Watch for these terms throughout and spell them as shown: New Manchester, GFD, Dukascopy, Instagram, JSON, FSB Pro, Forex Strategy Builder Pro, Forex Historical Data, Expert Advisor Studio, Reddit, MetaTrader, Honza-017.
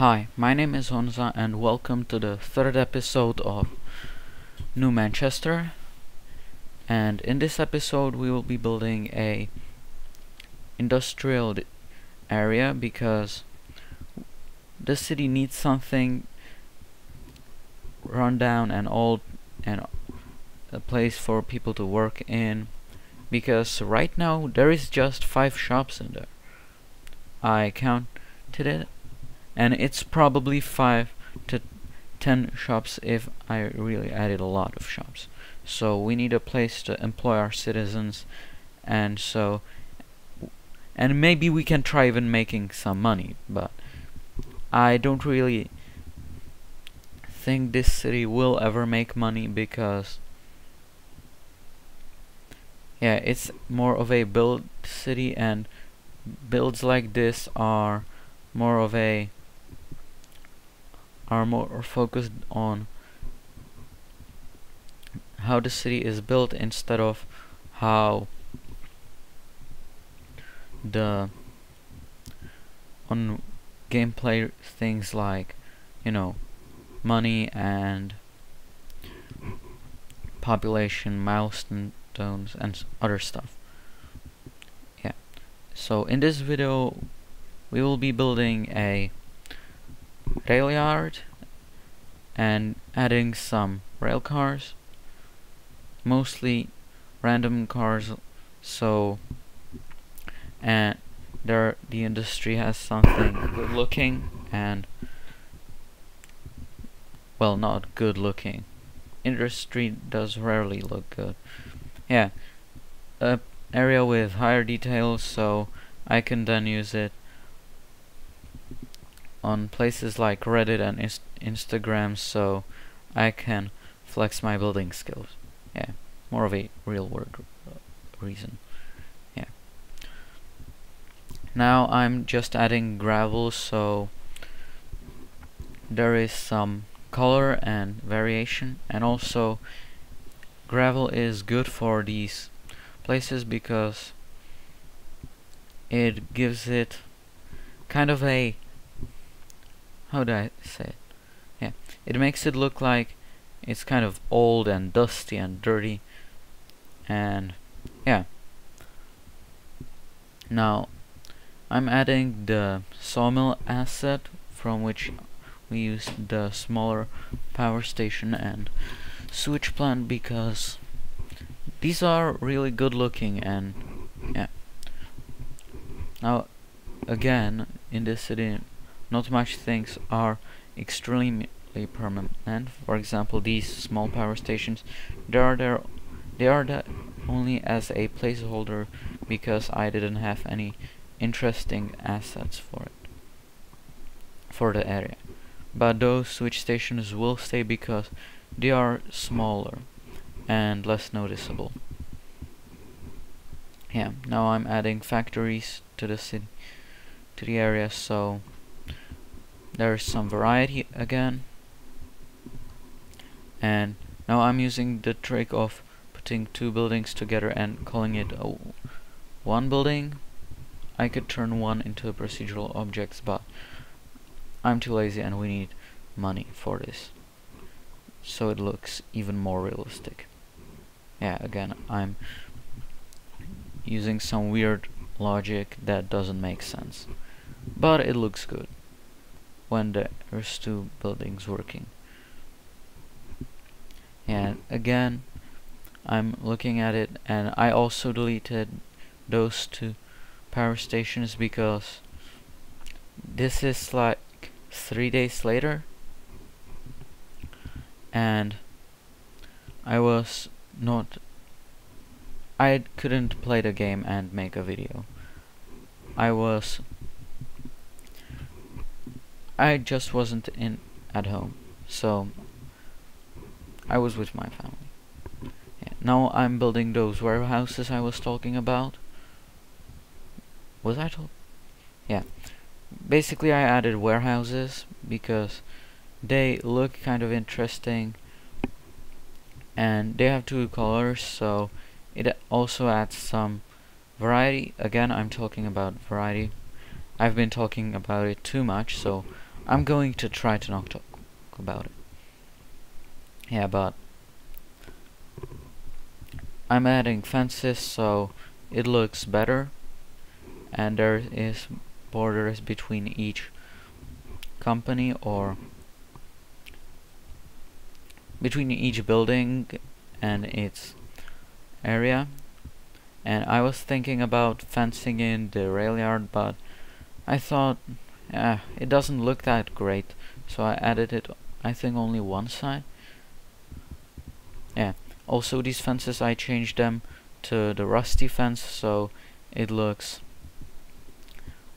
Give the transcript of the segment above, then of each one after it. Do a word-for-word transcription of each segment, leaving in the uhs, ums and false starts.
Hi, my name is Honza and welcome to the third episode of New Manchester. And in this episode we will be building a industrial area because the city needs something run down and old and a place for people to work in, because right now there is just five shops in there. I counted it and it's probably five to ten shops if I really added a lot of shops. So we need a place to employ our citizens, and so and maybe we can try even making some money, but I don't really think this city will ever make money because yeah, it's more of a build city, and builds like this are more of a are more focused on how the city is built instead of how the on gameplay things like, you know, money and population milestones and other stuff. Yeah, so in this video we will be building a rail yard and adding some rail cars, mostly random cars, so and there the industry has something good looking and well, not good looking. Industry does rarely look good. Yeah, a area with higher details, so I can then use it on places like Reddit and inst Instagram, so I can flex my building skills. Yeah, more of a real world reason. Yeah. Now I'm just adding gravel, so there is some color and variation, and also gravel is good for these places because it gives it kind of a, how do I say it? Yeah, it makes it look like it's kind of old and dusty and dirty, and yeah. Now I'm adding the sawmill asset, from which we use the smaller power station and sewage plant, because these are really good looking. And yeah, now again, in this city not much things are extremely permanent. For example, these small power stations, they are there, they are there only as a placeholder because I didn't have any interesting assets for it, for the area. But those switch stations will stay because they are smaller and less noticeable. Yeah, now I'm adding factories to the city, to the area, so there is some variety again. And now I'm using the trick of putting two buildings together and calling it a one building. I could turn one into a procedural objects, but I'm too lazy and we need money for this, so it looks even more realistic. Yeah, again, I'm using some weird logic that doesn't make sense, but it looks good when there's two buildings working. And again, I'm looking at it, and I also deleted those two power stations because this is like three days later and I was not I couldn't play the game and make a video. I was I just wasn't in at home, so I was with my family. Yeah, now I'm building those warehouses I was talking about. Was I told? Yeah. Basically, I added warehouses because they look kind of interesting, and they have two colors, so it also adds some variety. Again, I'm talking about variety. I've been talking about it too much, so I'm going to try to not talk about it. Yeah, but I'm adding fences so it looks better, and there is borders between each company or between each building and its area. And I was thinking about fencing in the rail yard, but I thought uh, it doesn't look that great, so I added it, I think, only one side. Yeah, also these fences, I changed them to the rusty fence so it looks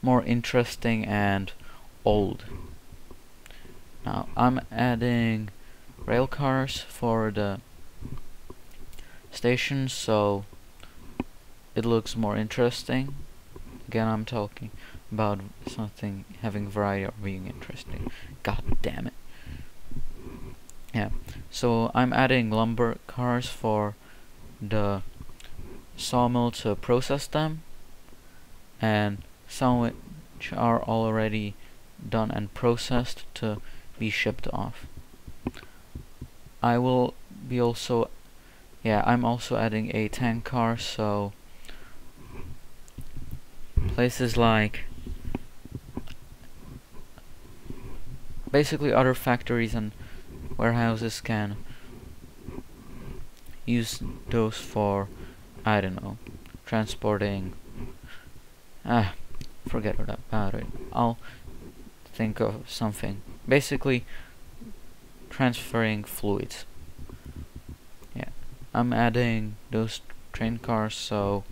more interesting and old. Now I'm adding rail cars for the station so it looks more interesting. Again, I'm talking about something having variety or being interesting. God damn it. Yeah, so I'm adding lumber cars for the sawmill to process them, and some which are already done and processed to be shipped off. I will be also, yeah, I'm also adding a tank car so places like basically other factories and warehouses can use those for, I don't know, transporting. Ah, forget about it. I'll think of something. Basically, transferring fluids. Yeah, I'm adding those train cars so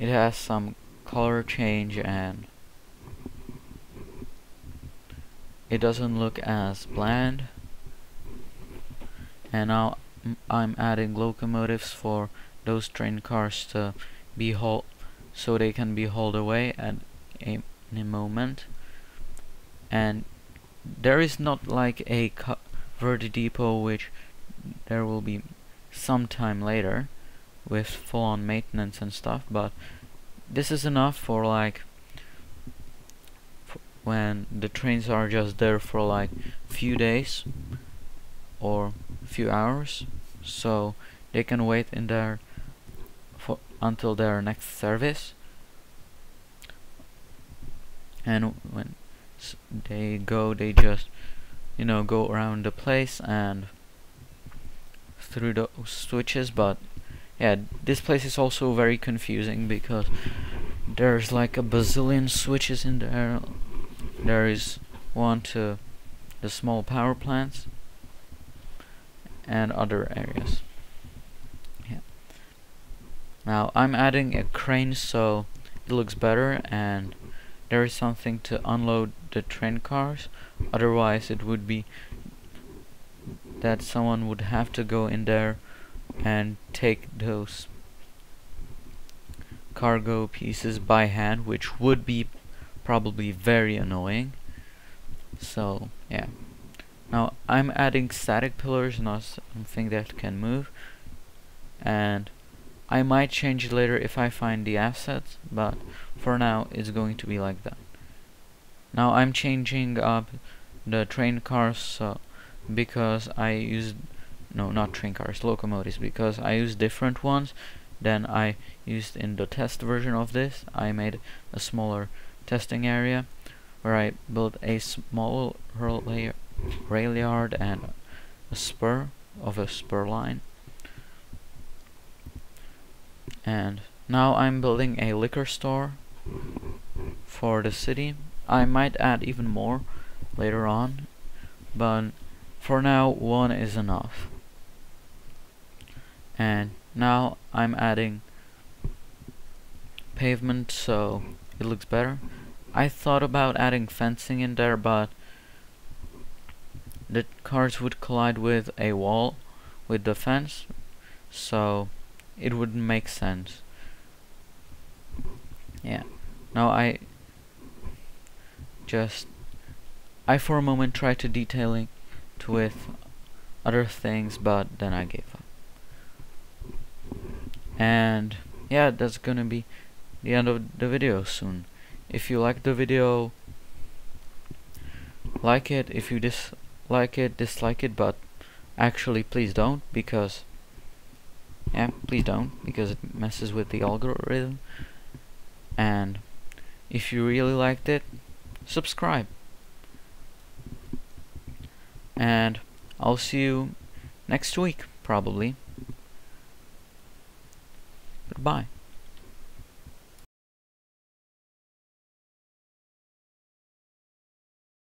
it has some color change and it doesn't look as bland. And now I'm adding locomotives for those train cars to be hauled, so they can be hauled away at a, in a moment. And there is not like a covered depot, which there will be sometime later with full-on maintenance and stuff, but this is enough for like f when the trains are just there for like few days or few hours, so they can wait in there for until their next service. And when s they go, they just, you know, go around the place and through the switches. But yeah, this place is also very confusing because there's like a bazillion switches in there. There is one to the small power plants and other areas. Yeah. Now I'm adding a crane so it looks better, and there is something to unload the train cars. Otherwise, it would be that someone would have to go in there and take those cargo pieces by hand, which would be probably very annoying. So yeah, now I'm adding static pillars, not something that can move, and I might change it later if I find the assets, but for now it's going to be like that. Now I'm changing up the train cars so, because I used No, not train cars, locomotives, because I used different ones than I used in the test version of this. I made a smaller testing area where I built a small rail yard and a spur of a spur line. And now I'm building a liquor store for the city. I might add even more later on, but for now one is enough. And now I'm adding pavement so it looks better. I thought about adding fencing in there, but the cars would collide with a wall with the fence, so it wouldn't make sense. Yeah, now I just I for a moment tried to detailing with other things, but then I gave up. And yeah, that's gonna be the end of the video soon. If you liked the video, like it. If you dislike it, dislike it, but actually please don't, because yeah, please don't, because it messes with the algorithm. And if you really liked it, subscribe. And I'll see you next week, probably. Goodbye.